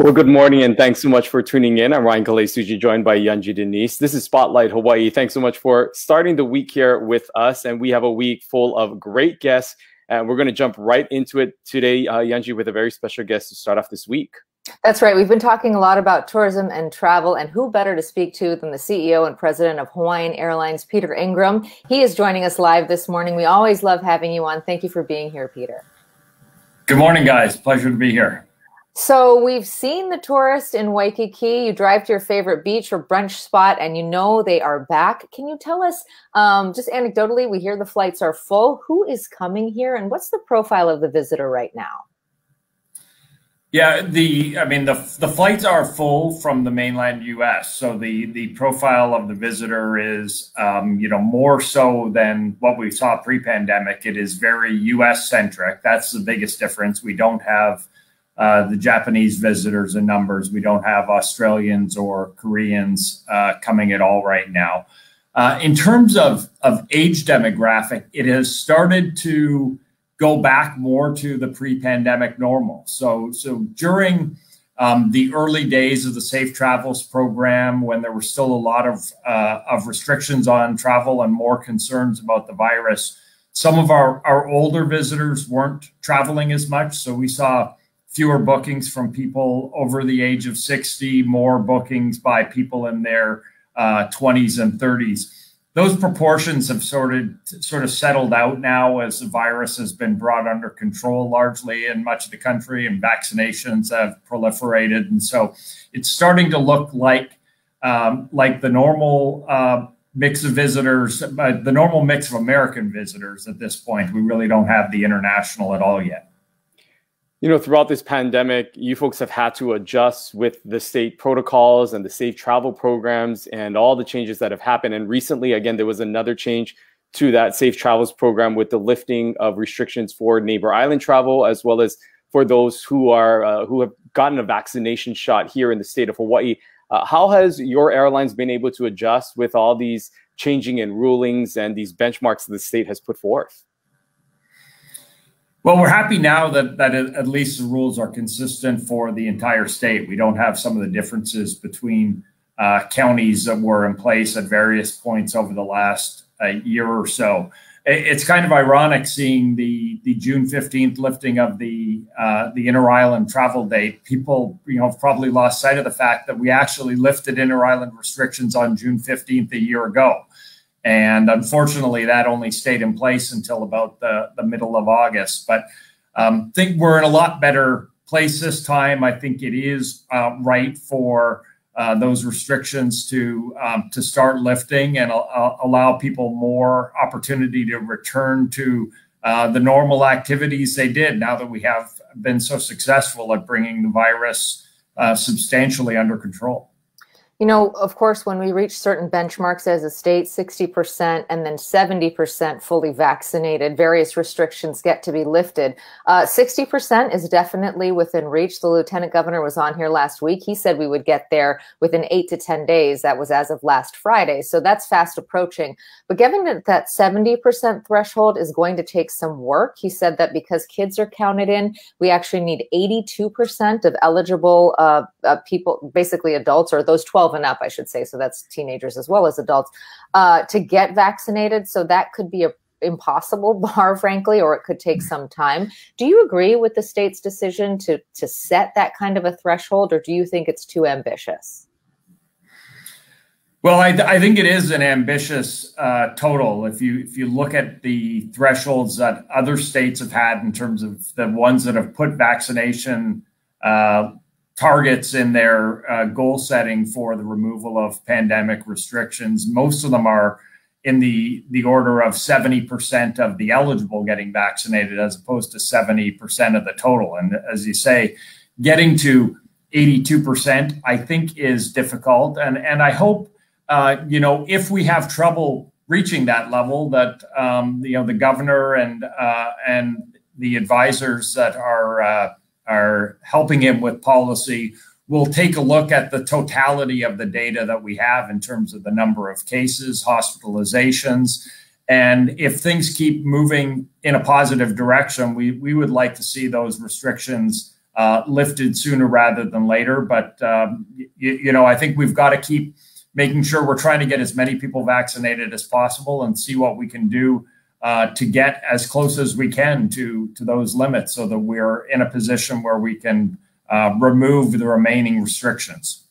Well, good morning, and thanks so much for tuning in. I'm Ryan Kalei Suji, joined by Yanji Denise. This is Spotlight Hawaii. Thanks so much for starting the week here with us, and we have a week full of great guests, and we're going to jump right into it today, Yanji, with a very special guest to start off this week. That's right. We've been talking a lot about tourism and travel, and who better to speak to than the CEO and president of Hawaiian Airlines, Peter Ingram. He is joining us live this morning. We always love having you on. Thank you for being here, Peter. Good morning, guys. Pleasure to be here. So we've seen the tourists in Waikiki. You drive to your favorite beach or brunch spot, and you know they are back. Can you tell us, just anecdotally, we hear the flights are full. Who is coming here, and what's the profile of the visitor right now? Yeah, the flights are full from the mainland U.S. So the profile of the visitor is, more so than what we saw pre-pandemic. It is very U.S. centric. That's the biggest difference. We don't have the Japanese visitors in numbers. We don't have Australians or Koreans coming at all right now. In terms of age demographic, it has started to go back more to the pre-pandemic normal. So during the early days of the Safe Travels program, when there were still a lot of restrictions on travel and more concerns about the virus, some of our older visitors weren't traveling as much. So we saw fewer bookings from people over the age of 60, more bookings by people in their 20s and 30s. Those proportions have sort of settled out now as the virus has been brought under control largely in much of the country, and vaccinations have proliferated. And so it's starting to look like the normal mix of visitors, the normal mix of American visitors at this point. We really don't have the international at all yet. You know, throughout this pandemic, you folks have had to adjust with the state protocols and the safe travel programs and all the changes that have happened. And recently, again, there was another change to that Safe Travels program with the lifting of restrictions for neighbor island travel, as well as for those who are who have gotten a vaccination shot here in the state of Hawaii. How has your airlines been able to adjust with all these changing in rulings and these benchmarks the state has put forth? Well, we're happy now that at least the rules are consistent for the entire state. We don't have some of the differences between counties that were in place at various points over the last year or so. It's kind of ironic seeing the June 15th lifting of the inter-island travel date. People, have probably lost sight of the fact that we actually lifted inter-island restrictions on June 15th a year ago. And unfortunately, that only stayed in place until about the middle of August. But I think we're in a lot better place this time. I think it is right for those restrictions to start lifting and allow people more opportunity to return to the normal activities they did now that we have been so successful at bringing the virus substantially under control. You know, of course, when we reach certain benchmarks as a state, 60% and then 70% fully vaccinated, various restrictions get to be lifted. 60% is definitely within reach. The lieutenant governor was on here last week. He said we would get there within 8 to 10 days. That was as of last Friday. So that's fast approaching. But given that 70% threshold is going to take some work, he said that because kids are counted in, we actually need 82% of eligible people, basically adults, or those 12 and up, I should say. So that's teenagers as well as adults, to get vaccinated. So that could be an impossible bar, frankly, or it could take some time. Do you agree with the state's decision to set that kind of a threshold, or do you think it's too ambitious? Well, I think it is an ambitious total. If you look at the thresholds that other states have had in terms of the ones that have put vaccination targets in their goal setting for the removal of pandemic restrictions. Most of them are in the order of 70% of the eligible getting vaccinated as opposed to 70% of the total. And as you say, getting to 82%, I think, is difficult. And I hope, if we have trouble reaching that level, that, the governor and the advisors that are helping him with policy, we'll take a look at the totality of the data that we have in terms of the number of cases, hospitalizations. And if things keep moving in a positive direction, we would like to see those restrictions lifted sooner rather than later. But, you know, I think we've got to keep making sure we're trying to get as many people vaccinated as possible and see what we can do to get as close as we can to those limits so that we're in a position where we can remove the remaining restrictions.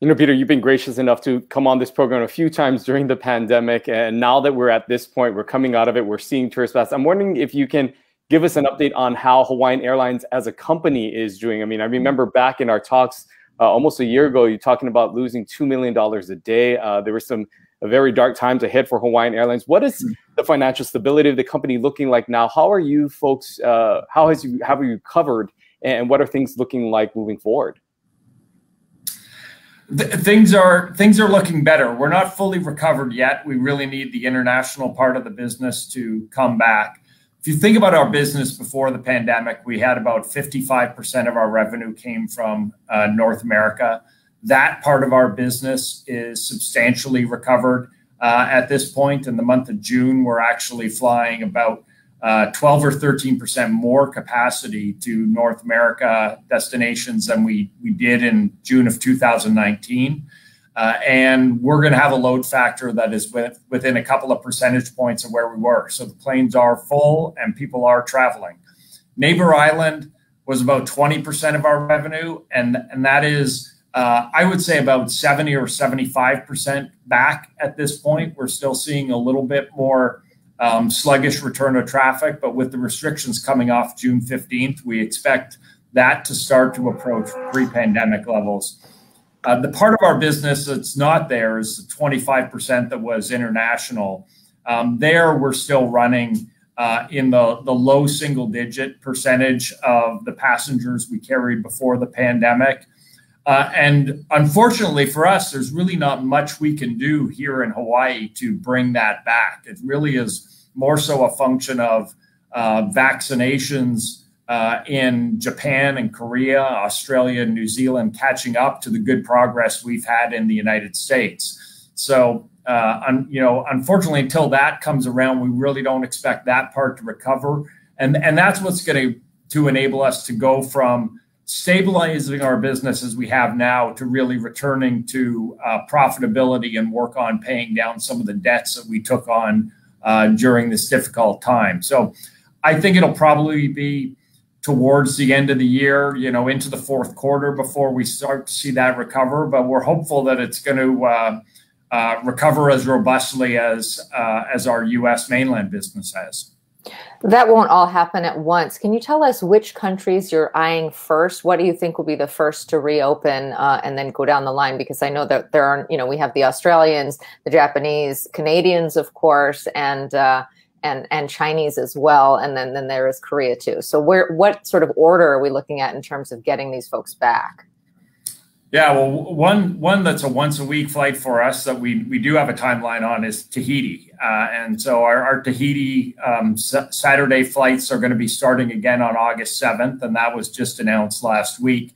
You know, Peter, you've been gracious enough to come on this program a few times during the pandemic. And now that we're at this point, we're coming out of it, we're seeing tourist paths. I'm wondering if you can give us an update on how Hawaiian Airlines as a company is doing. I mean, I remember back in our talks almost a year ago, you're talking about losing $2 million a day. There were some very dark times ahead for Hawaiian Airlines. What is the financial stability of the company looking like now? How are you folks, how have you covered, and what are things looking like moving forward? Things are looking better. We're not fully recovered yet. We really need the international part of the business to come back. If you think about our business before the pandemic, we had about 55% of our revenue came from North America. That part of our business is substantially recovered at this point. In the month of June, we're actually flying about 12 or 13% more capacity to North America destinations than we did in June of 2019. And we're going to have a load factor that is within a couple of percentage points of where we were. So the planes are full and people are traveling. Neighbor Island was about 20% of our revenue. And that is, I would say, about 70 or 75% back at this point. We're still seeing a little bit more sluggish return of traffic, but with the restrictions coming off June 15th, we expect that to start to approach pre-pandemic levels. The part of our business that's not there is the 25% that was international. There, we're still running in the low single-digit percentage of the passengers we carried before the pandemic. And unfortunately for us, there's really not much we can do here in Hawaii to bring that back. It really is more so a function of vaccinations in Japan and Korea, Australia, and New Zealand catching up to the good progress we've had in the United States. So, you know, unfortunately, until that comes around, we really don't expect that part to recover. And that's what's going to enable us to go from stabilizing our business as we have now to really returning to profitability and work on paying down some of the debts that we took on during this difficult time. So I think it'll probably be towards the end of the year, you know, into the fourth quarter before we start to see that recover. But we're hopeful that it's going to recover as robustly as our U.S. mainland business has. That won't all happen at once. Can you tell us which countries you're eyeing first? What do you think will be the first to reopen and then go down the line? Because I know that there are, you know, we have the Australians, the Japanese, Canadians, of course, and Chinese as well. And then there is Korea too. So what sort of order are we looking at in terms of getting these folks back? Yeah, well, one that's a once-a-week flight for us that we do have a timeline on is Tahiti. And so our Tahiti Saturday flights are going to be starting again on August 7th, and that was just announced last week.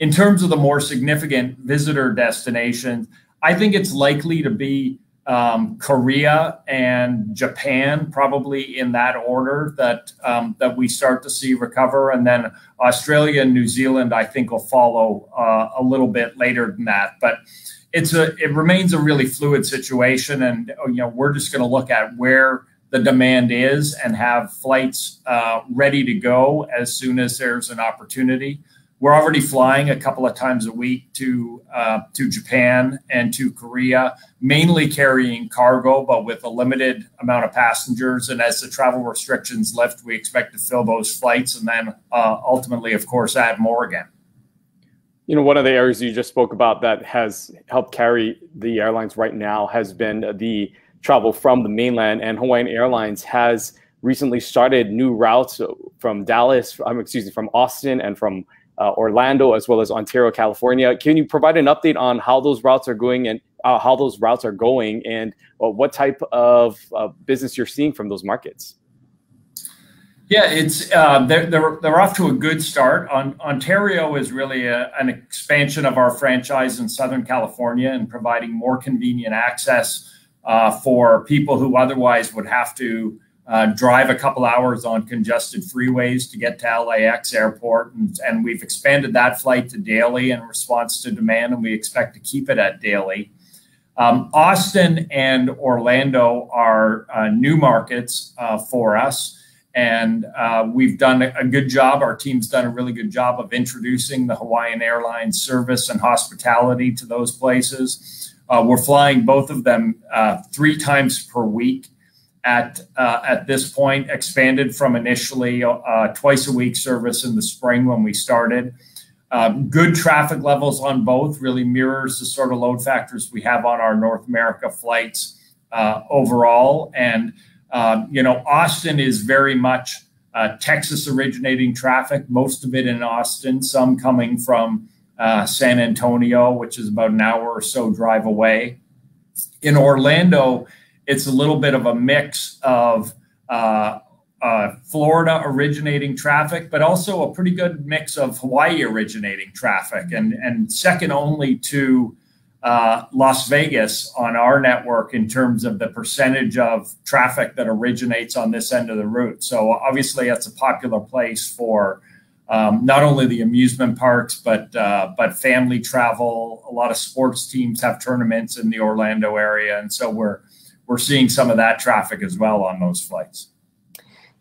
In terms of the more significant visitor destinations, I think it's likely to be Korea and Japan, probably in that order that we start to see recover, and then Australia and New Zealand, I think, will follow a little bit later than that. But it remains a really fluid situation, and you know, we're just going to look at where the demand is and have flights ready to go as soon as there's an opportunity. We're already flying a couple of times a week to Japan and to Korea, mainly carrying cargo, but with a limited amount of passengers. And as the travel restrictions lift, we expect to fill those flights and then ultimately, of course, add more again. You know, one of the areas you just spoke about that has helped carry the airlines right now has been the travel from the mainland, and Hawaiian Airlines has recently started new routes from Austin and from Orlando, as well as Ontario, California. Can you provide an update on how those routes are going and what type of business you're seeing from those markets? Yeah, it's they're off to a good start. Ontario is really an expansion of our franchise in Southern California and providing more convenient access for people who otherwise would have to drive a couple hours on congested freeways to get to LAX airport. And we've expanded that flight to daily in response to demand, and we expect to keep it at daily. Austin and Orlando are new markets for us. And we've done a good job. Our team's done a really good job of introducing the Hawaiian Airlines service and hospitality to those places. We're flying both of them 3 times per week at this point, expanded from initially twice a week service in the spring when we started. Good traffic levels on both, really mirrors the sort of load factors we have on our North America flights overall. And you know, Austin is very much Texas originating traffic, most of it in Austin, some coming from San Antonio, which is about an hour or so drive away. In Orlando, it's a little bit of a mix of Florida originating traffic, but also a pretty good mix of Hawaii originating traffic, and second only to Las Vegas on our network in terms of the percentage of traffic that originates on this end of the route. So obviously that's a popular place for not only the amusement parks, but family travel. A lot of sports teams have tournaments in the Orlando area. And so we're seeing some of that traffic as well on those flights.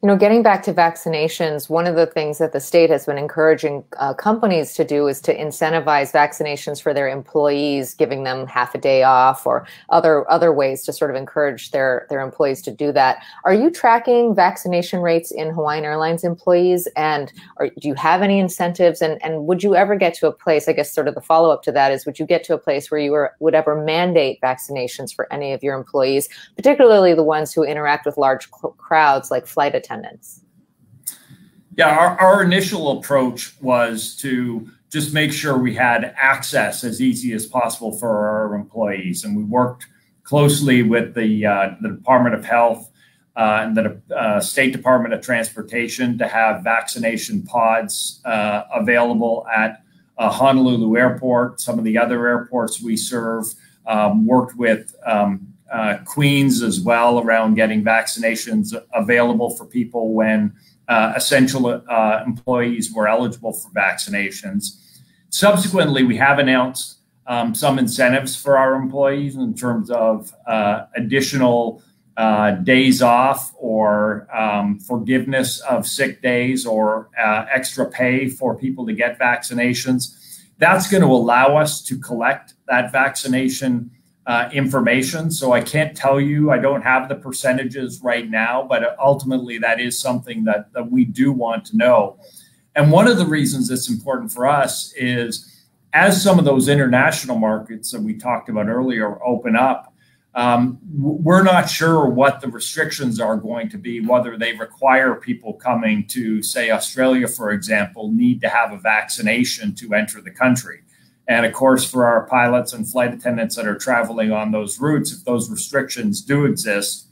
You know, getting back to vaccinations, one of the things that the state has been encouraging companies to do is to incentivize vaccinations for their employees, giving them half a day off or other ways to sort of encourage their employees to do that. Are you tracking vaccination rates in Hawaiian Airlines employees, and do you have any incentives? And would you ever get to a place, I guess sort of the follow-up to that is, would you get to a place where you would ever mandate vaccinations for any of your employees, particularly the ones who interact with large crowds like flight attendants? Yeah, our initial approach was to just make sure we had access as easy as possible for our employees. And we worked closely with the Department of Health and the State Department of Transportation to have vaccination pods available at Honolulu Airport, some of the other airports we serve, worked with Queens as well around getting vaccinations available for people when essential employees were eligible for vaccinations. Subsequently, we have announced some incentives for our employees in terms of additional days off or forgiveness of sick days or extra pay for people to get vaccinations. That's going to allow us to collect that vaccination information. So I can't tell you, I don't have the percentages right now, but ultimately that is something that we do want to know. And one of the reasons it's important for us is as some of those international markets that we talked about earlier open up, we're not sure what the restrictions are going to be, whether they require people coming to, say, Australia, for example, need to have a vaccination to enter the country. And of course, for our pilots and flight attendants that are traveling on those routes, if those restrictions do exist,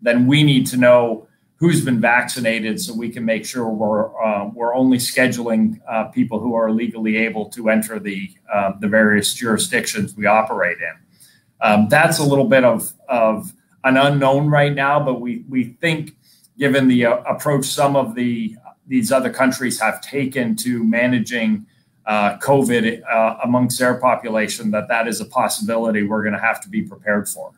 then we need to know who's been vaccinated so we can make sure we're only scheduling people who are legally able to enter the various jurisdictions we operate in. That's a little bit of an unknown right now, but we think given the approach some of these other countries have taken to managing COVID amongst their population, that is a possibility we're going to have to be prepared for.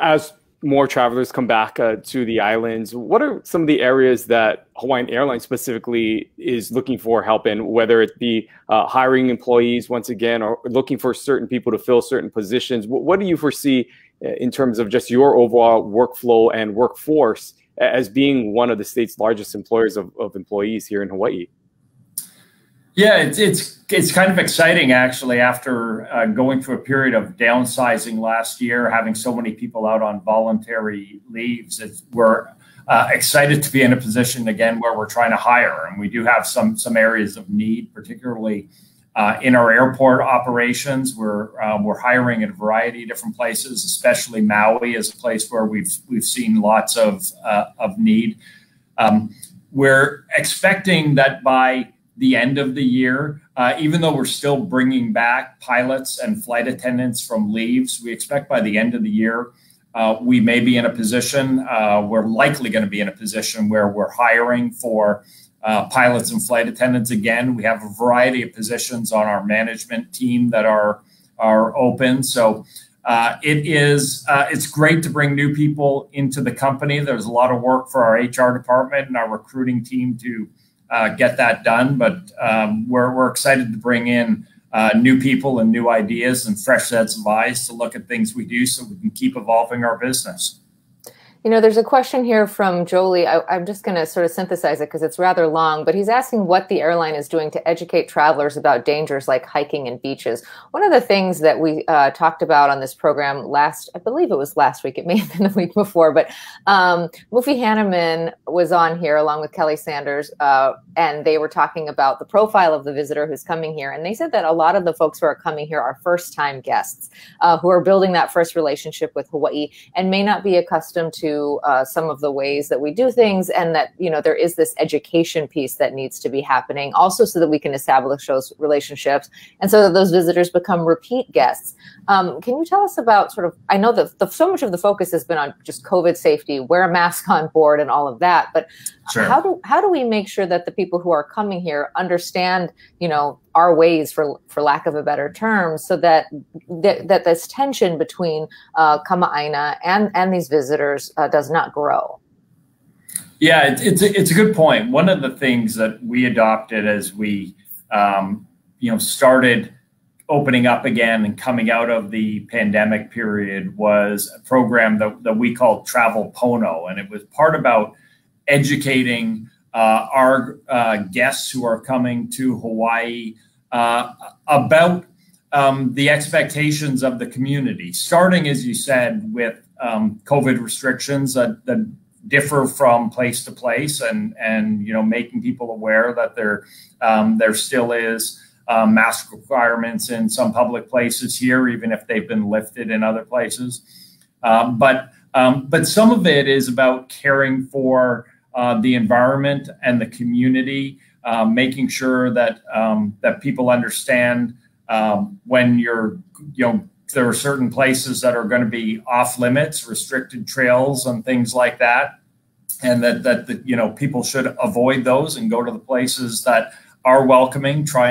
As more travelers come back to the islands, what are some of the areas that Hawaiian Airlines specifically is looking for help in, whether it be hiring employees once again or looking for certain people to fill certain positions? What do you foresee in terms of just your overall workflow and workforce as being one of the state's largest employers of employees here in Hawaii? Yeah, it's kind of exciting, actually, after going through a period of downsizing last year, having so many people out on voluntary leaves. We're excited to be in a position again where we're trying to hire, and we do have some areas of need, particularly in our airport operations. We're hiring at a variety of different places, especially Maui is a place where we've seen lots of need. We're expecting that by the end of the year, even though we're still bringing back pilots and flight attendants from leaves, we expect by the end of the year, we may be in a position, we're likely going to be in a position where we're hiring for pilots and flight attendants again. We have a variety of positions on our management team that are open. So it's great to bring new people into the company. There's a lot of work for our HR department and our recruiting team to get that done, but we're excited to bring in new people and new ideas and fresh sets of eyes to look at things we do so we can keep evolving our business. You know, there's a question here from Jolie. I'm just going to sort of synthesize it because it's rather long, but he's asking what the airline is doing to educate travelers about dangers like hiking and beaches. One of the things that we talked about on this program last, I believe it was last week, it may have been the week before, but Mufi Hannemann was on here along with Kelly Sanders, and they were talking about the profile of the visitor who's coming here. And they said that a lot of the folks who are coming here are first-time guests who are building that first relationship with Hawaii and may not be accustomed to some of the ways that we do things, and that, you know, there is this education piece that needs to be happening also so that we can establish those relationships and so that those visitors become repeat guests. Can you tell us about sort of, I know that so much of the focus has been on just COVID safety, wear a mask on board and all of that, but sure. How do we make sure that the people who are coming here understand, you know, our ways, for lack of a better term, so that that this tension between Kama'aina and these visitors does not grow? Yeah, it's a good point. One of the things that we adopted as we you know, started opening up again and coming out of the pandemic period was a program that we called Travel Pono, and it was part about educating our guests who are coming to Hawaii about the expectations of the community, starting, as you said, with COVID restrictions that differ from place to place, and you know, making people aware that there still is mask requirements in some public places here, even if they've been lifted in other places. But some of it is about caring for the environment and the community, making sure that that people understand when you're, you know, there are certain places that are going to be off limits, restricted trails and things like that, and that you know, people should avoid those and go to the places that are welcoming. Try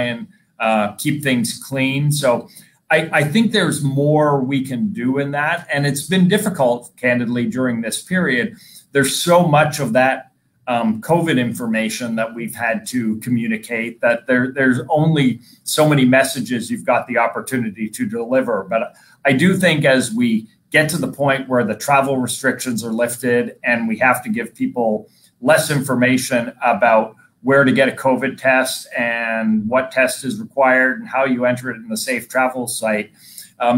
and keep things clean. So I think there's more we can do in that, and it's been difficult, candidly, during this period. There's so much of that COVID information that we've had to communicate that there's only so many messages you've got the opportunity to deliver. But I do think as we get to the point where the travel restrictions are lifted and we have to give people less information about where to get a COVID test and what test is required and how you enter it in the Safe Travels site,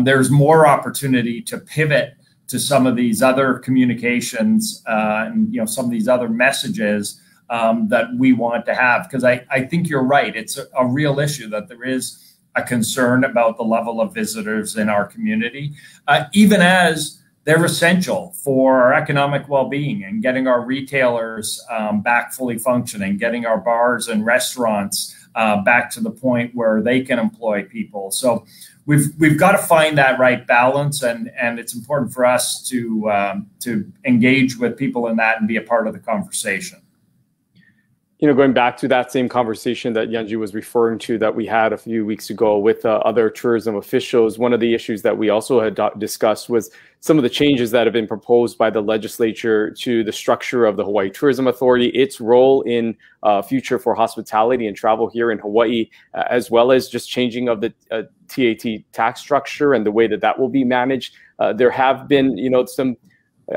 there's more opportunity to pivot to some of these other communications and, you know, some of these other messages that we want to have. Because I think you're right. It's a real issue that there is a concern about the level of visitors in our community, even as they're essential for our economic well-being and getting our retailers back fully functioning, getting our bars and restaurants back to the point where they can employ people. So we've got to find that right balance, and it's important for us to engage with people in that and be a part of the conversation. You know, going back to that same conversation that Yanji was referring to that we had a few weeks ago with other tourism officials, one of the issues that we also had discussed was some of the changes that have been proposed by the legislature to the structure of the Hawaii Tourism Authority, its role in future for hospitality and travel here in Hawaii, as well as just changing of the TAT tax structure and the way that that will be managed. There have been, you know, some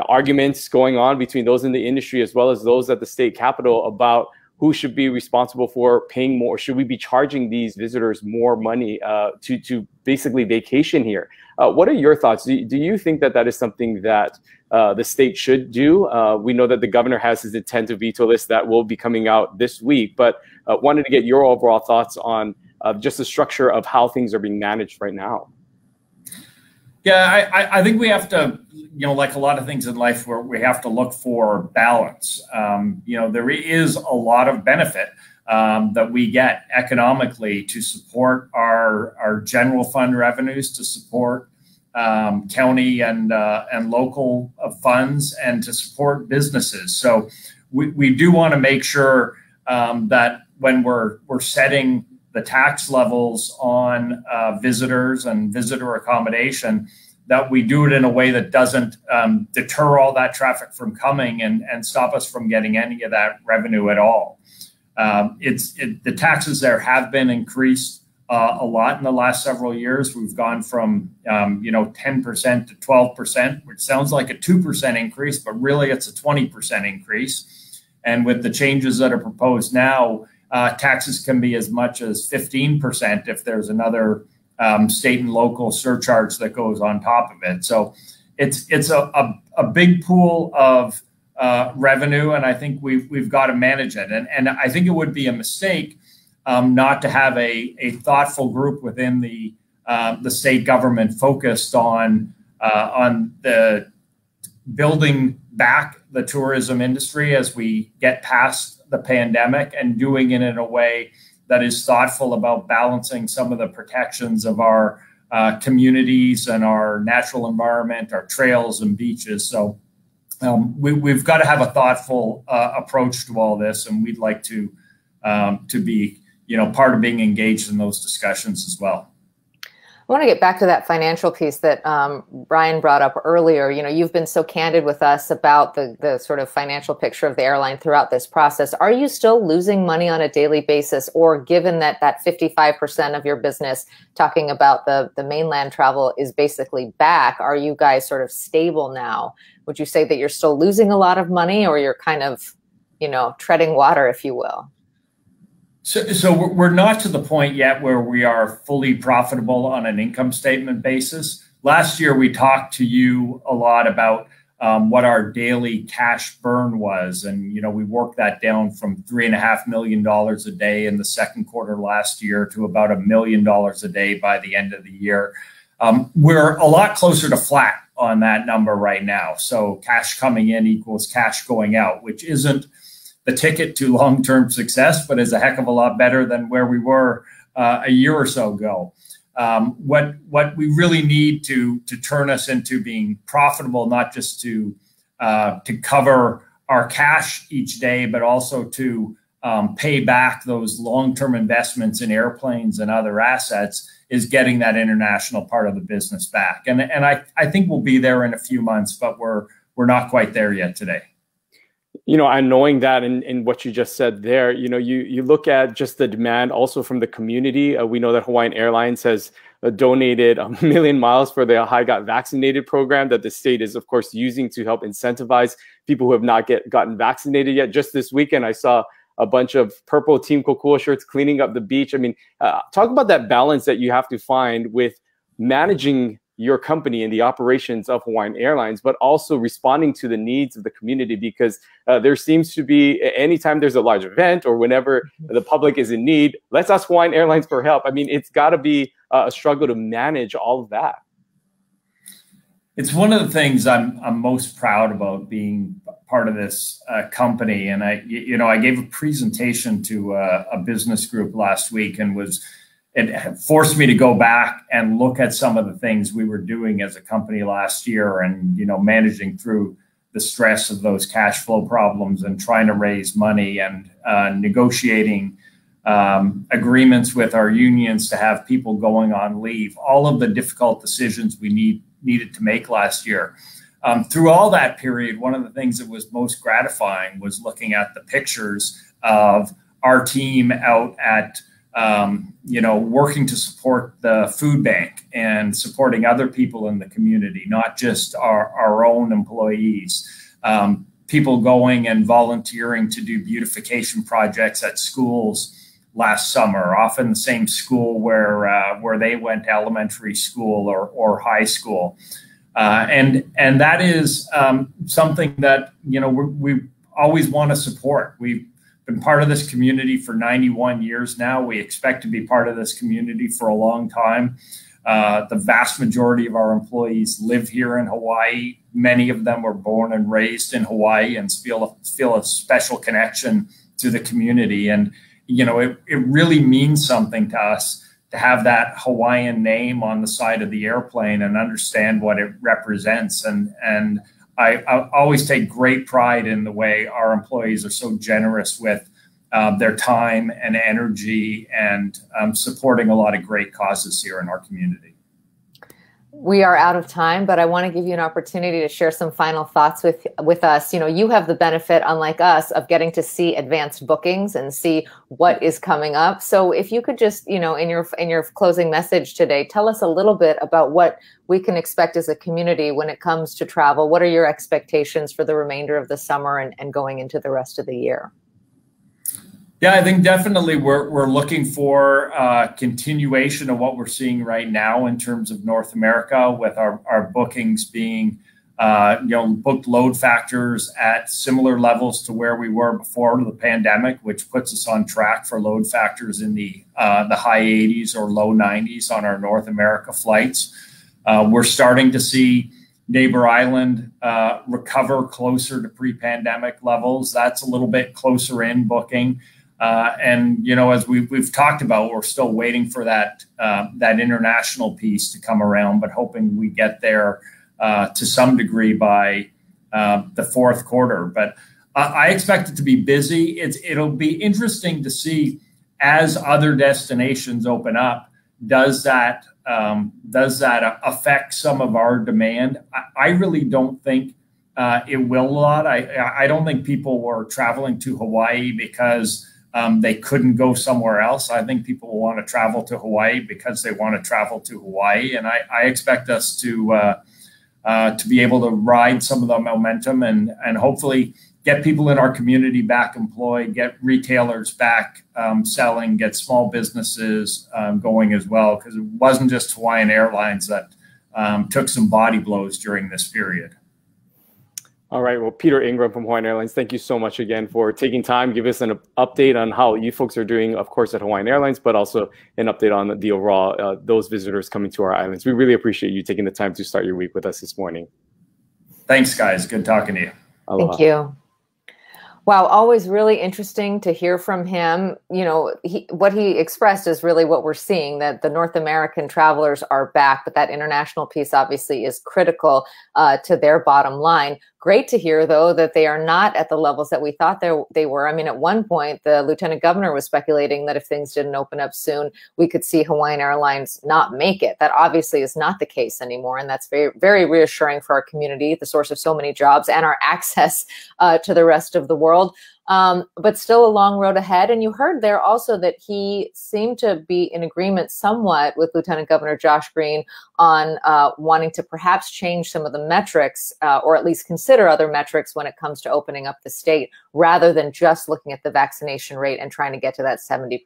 arguments going on between those in the industry as well as those at the state capitol about who should be responsible for paying more. Should we be charging these visitors more money to basically vacation here? What are your thoughts? Do you think that that is something that the state should do? We know that the governor has his intent to veto list that will be coming out this week, but wanted to get your overall thoughts on just the structure of how things are being managed right now. Yeah, I think we have to, you know, like a lot of things in life, where we have to look for balance. You know, there is a lot of benefit that we get economically to support our general fund revenues, to support county and local funds and to support businesses. So we do want to make sure that when we're setting the tax levels on visitors and visitor accommodation, that we do it in a way that doesn't deter all that traffic from coming and stop us from getting any of that revenue at all. The taxes there have been increased a lot in the last several years. We've gone from 10% to 12%, which sounds like a 2% increase, but really it's a 20% increase. And with the changes that are proposed now, taxes can be as much as 15% if there's another state and local surcharge that goes on top of it. So it's a big pool of revenue, and I think we've got to manage it. And I think it would be a mistake not to have a thoughtful group within the state government focused on the building back the tourism industry as we get past the pandemic, and doing it in a way that is thoughtful about balancing some of the protections of our communities and our natural environment, our trails and beaches. So we've got to have a thoughtful approach to all this, and we'd like to be part of being engaged in those discussions as well. I want to get back to that financial piece that Ryan brought up earlier. You've been so candid with us about the sort of financial picture of the airline throughout this process. Are you still losing money on a daily basis, or given that 55% of your business, talking about the mainland travel, is basically back, are you guys sort of stable now? Would you say that you're still losing a lot of money, or you're kind of, treading water, if you will? So we're not to the point yet where we are fully profitable on an income statement basis. Last year, we talked to you a lot about what our daily cash burn was. And, we worked that down from $3.5 million a day in the second quarter last year to about $1 million a day by the end of the year. We're a lot closer to flat on that number right now. So cash coming in equals cash going out, which isn't the ticket to long-term success, but is a heck of a lot better than where we were a year or so ago. What we really need to turn us into being profitable, not just to cover our cash each day, but also to pay back those long-term investments in airplanes and other assets, is getting that international part of the business back. And I think we'll be there in a few months, but we're not quite there yet today. And knowing that in what you just said there, you look at just the demand also from the community. We know that Hawaiian Airlines has donated 1 million miles for the I Got Vaccinated program that the state is, of course, using to help incentivize people who have not gotten vaccinated yet. Just this weekend, I saw a bunch of purple Team Kokua shirts cleaning up the beach. I mean, talk about that balance that you have to find with managing your company and the operations of Hawaiian Airlines, but also responding to the needs of the community, because there seems to be, anytime there's a large event or whenever the public is in need, let's ask Hawaiian Airlines for help. I mean, it's gotta be a struggle to manage all of that. It's one of the things I'm most proud about being part of this company. And I gave a presentation to a business group last week, and it forced me to go back and look at some of the things we were doing as a company last year, and managing through the stress of those cash flow problems and trying to raise money, and negotiating agreements with our unions to have people going on leave. All of the difficult decisions we needed to make last year. Through all that period, one of the things that was most gratifying was looking at the pictures of our team out at working to support the food bank and supporting other people in the community, not just our own employees, people going and volunteering to do beautification projects at schools last summer, often the same school where they went to elementary school or high school. And that is something that, we always want to support. We've been part of this community for 91 years now. We expect to be part of this community for a long time. The vast majority of our employees live here in Hawaii. Many of them were born and raised in Hawaii and feel a special connection to the community. And, it really means something to us to to have that Hawaiian name on the side of the airplane and understand what it represents. And I always take great pride in the way our employees are so generous with their time and energy and supporting a lot of great causes here in our community. We are out of time, but I want to give you an opportunity to share some final thoughts with us. You know, you have the benefit, unlike us, of getting to see advanced bookings and see what is coming up. So if you could just, you know, in your closing message today, tell us a little bit about what we can expect as a community when it comes to travel. What are your expectations for the remainder of the summer and going into the rest of the year? Yeah, I think definitely we're looking for continuation of what we're seeing right now in terms of North America, with our bookings being, you know, booked load factors at similar levels to where we were before the pandemic, which puts us on track for load factors in the high 80s or low 90s on our North America flights. We're starting to see Neighbor Island recover closer to pre-pandemic levels. That's a little bit closer in booking. And, you know, as we've talked about, we're still waiting for that international piece to come around, but hoping we get there to some degree by the fourth quarter. But I expect it to be busy. It'll be interesting to see, as other destinations open up, does that affect some of our demand? I really don't think it will a lot. I don't think people were traveling to Hawaii because they couldn't go somewhere else. I think people will want to travel to Hawaii because they want to travel to Hawaii. And I expect us to be able to ride some of the momentum and hopefully get people in our community back employed, get retailers back selling, get small businesses going as well, because it wasn't just Hawaiian Airlines that took some body blows during this period. All right. Well, Peter Ingram from Hawaiian Airlines, thank you so much again for taking time. Give us an update on how you folks are doing, of course, at Hawaiian Airlines, but also an update on the overall, those visitors coming to our islands. We really appreciate you taking the time to start your week with us this morning. Thanks, guys. Good talking to you. Aloha. Thank you. Wow, always really interesting to hear from him. You know, what he expressed is really what we're seeing, that the North American travelers are back, but that international piece obviously is critical to their bottom line. Great to hear, though, that they are not at the levels that we thought they were. I mean, at one point, the lieutenant governor was speculating that if things didn't open up soon, we could see Hawaiian Airlines not make it. That obviously is not the case anymore, and that's very, very reassuring for our community, the source of so many jobs and our access to the rest of the world. But still a long road ahead. And you heard there also that he seemed to be in agreement somewhat with Lieutenant Governor Josh Green on wanting to perhaps change some of the metrics or at least consider other metrics when it comes to opening up the state, rather than just looking at the vaccination rate and trying to get to that 70%.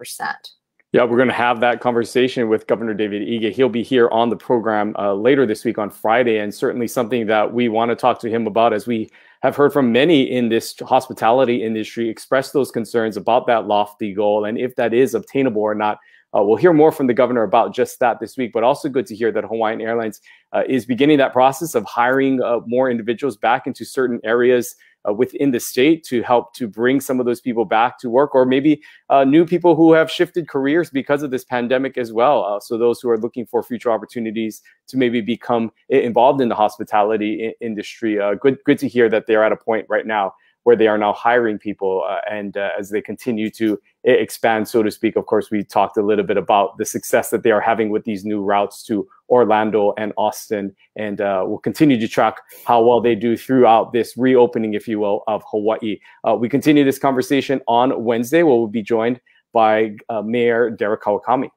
Yeah, we're going to have that conversation with Governor David Ige. He'll be here on the program later this week on Friday, and certainly something that we want to talk to him about, as we have heard from many in this hospitality industry express those concerns about that lofty goal and if that is obtainable or not. We'll hear more from the governor about just that this week, but also good to hear that Hawaiian Airlines is beginning that process of hiring more individuals back into certain areas within the state to help to bring some of those people back to work, or maybe new people who have shifted careers because of this pandemic as well. So those who are looking for future opportunities to maybe become involved in the hospitality industry, good to hear that they're at a point right now where they are now hiring people and as they continue to expand, so to speak. Of course, we talked a little bit about the success that they are having with these new routes to Orlando and Austin, and we'll continue to track how well they do throughout this reopening, if you will, of Hawaii. We continue this conversation on Wednesday, where we'll be joined by Mayor Derek Kawakami.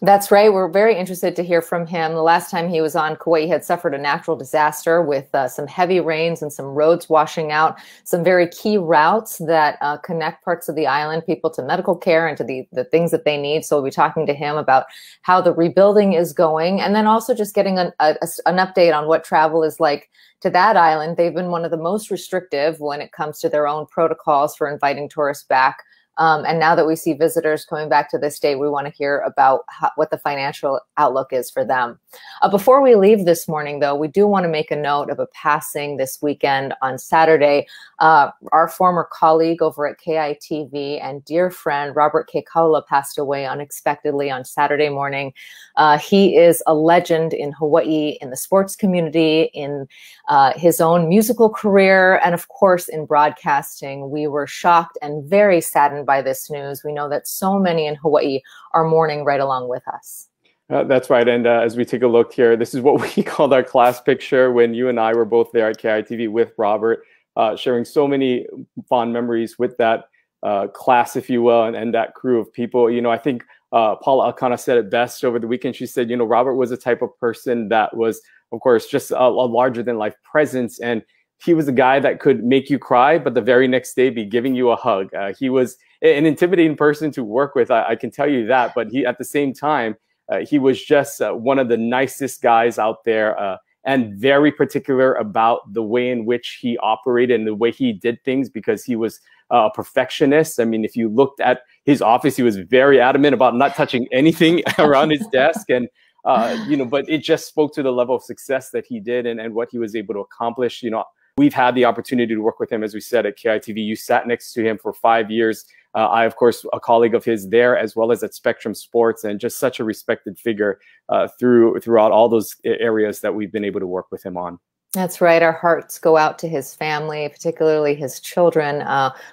That's right. We're very interested to hear from him. The last time he was on, Kauai had suffered a natural disaster with some heavy rains and some roads washing out, some very key routes that connect parts of the island, people to medical care and to the things that they need. So we'll be talking to him about how the rebuilding is going, and then also just getting an update on what travel is like to that island. They've been one of the most restrictive when it comes to their own protocols for inviting tourists back And now that we see visitors coming back to this state, we want to hear about what the financial outlook is for them. Before we leave this morning, though, we do want to make a note of a passing this weekend on Saturday. Our former colleague over at KITV and dear friend Robert Kekaula passed away unexpectedly on Saturday morning. He is a legend in Hawaii, in the sports community, in his own musical career, and of course in broadcasting. We were shocked and very saddened by this news. We know that so many in Hawaii are mourning right along with us. That's right. And as we take a look here, this is what we called our class picture when you and I were both there at KITV with Robert, sharing so many fond memories with that class, if you will, and that crew of people. You know, I think Paula Akana said it best over the weekend. She said, you know, Robert was a type of person that was, of course, just a larger than life presence. And he was a guy that could make you cry, but the very next day be giving you a hug. He was an intimidating person to work with, I can tell you that. But he, at the same time, he was just one of the nicest guys out there, and very particular about the way in which he operated and the way he did things, because he was a perfectionist. I mean, if you looked at his office, he was very adamant about not touching anything around his desk. And you know, but it just spoke to the level of success that he did and what he was able to accomplish. You know, we've had the opportunity to work with him, as we said, at KITV. You sat next to him for 5 years. I, of course, a colleague of his there, as well as at Spectrum Sports, and just such a respected figure throughout all those areas that we've been able to work with him on. That's right. Our hearts go out to his family, particularly his children.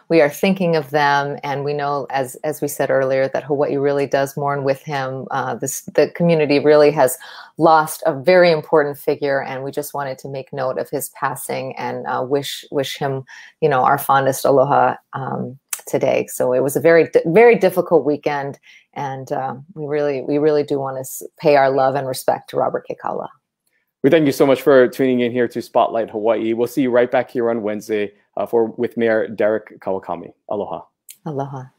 We are thinking of them, and we know, as we said earlier, that Hawaii really does mourn with him. The community really has lost a very important figure, and we just wanted to make note of his passing and wish him, you know, our fondest aloha today. So it was a very difficult weekend, and we really do want to pay our love and respect to Robert Kekaula. We thank you so much for tuning in here to Spotlight Hawaii. We'll see you right back here on Wednesday with Mayor Derek Kawakami. Aloha. Aloha.